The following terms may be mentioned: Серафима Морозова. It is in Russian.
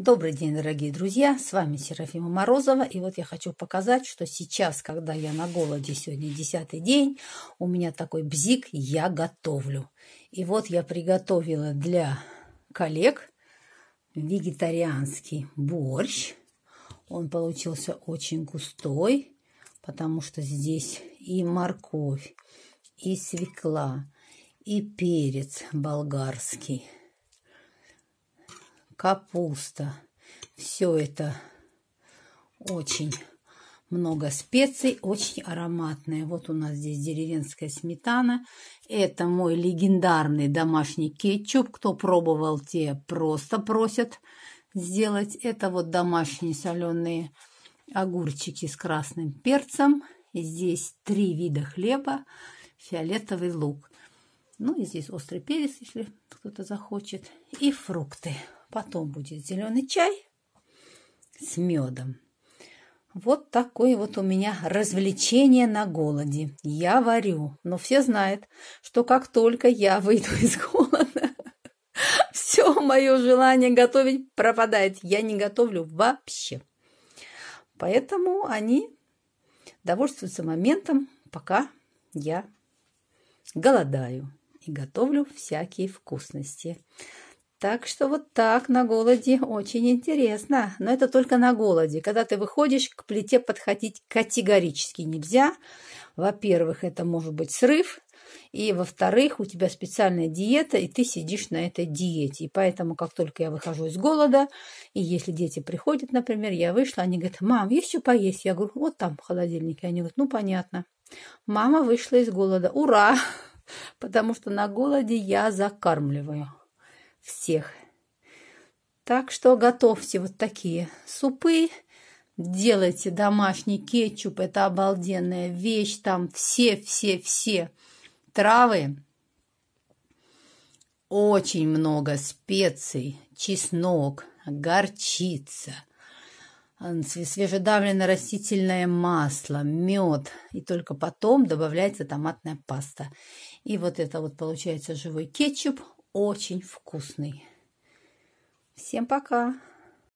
Добрый день, дорогие друзья! С вами Серафима Морозова. И вот я хочу показать, что сейчас, когда я на голоде, сегодня 10-й день, у меня такой бзик, я готовлю. И вот я приготовила для коллег вегетарианский борщ. Он получился очень густой, потому что здесь и морковь, и свекла, и перец болгарский, капуста. Все это очень много специй, очень ароматное. Вот у нас здесь деревенская сметана. Это мой легендарный домашний кетчуп. Кто пробовал, те просто просят сделать. Это вот домашние соленые огурчики с красным перцем. Здесь 3 вида хлеба, фиолетовый лук. Ну и здесь острый перец, если кто-то захочет. И фрукты. Потом будет зеленый чай с медом. Вот такое вот у меня развлечение на голоде. Я варю, но все знают, что как только я выйду из голода, все мое желание готовить пропадает. Я не готовлю вообще. Поэтому они довольствуются моментом, пока я голодаю и готовлю всякие вкусности. Так что вот так на голоде очень интересно. Но это только на голоде. Когда ты выходишь, к плите подходить категорически нельзя. Во-первых, это может быть срыв. И во-вторых, у тебя специальная диета, и ты сидишь на этой диете. И поэтому, как только я выхожу из голода, и если дети приходят, например, я вышла, они говорят: мам, есть что поесть? Я говорю: вот там в холодильнике. Они говорят: ну, понятно. Мама вышла из голода. Ура! Потому что на голоде я закармливаю всех. Так что готовьте вот такие супы, делайте домашний кетчуп, это обалденная вещь, там все травы, очень много специй, чеснок, горчица, свежедавленное растительное масло, мед, и только потом добавляется томатная паста. И вот это вот получается живой кетчуп. Очень вкусный. Всем пока!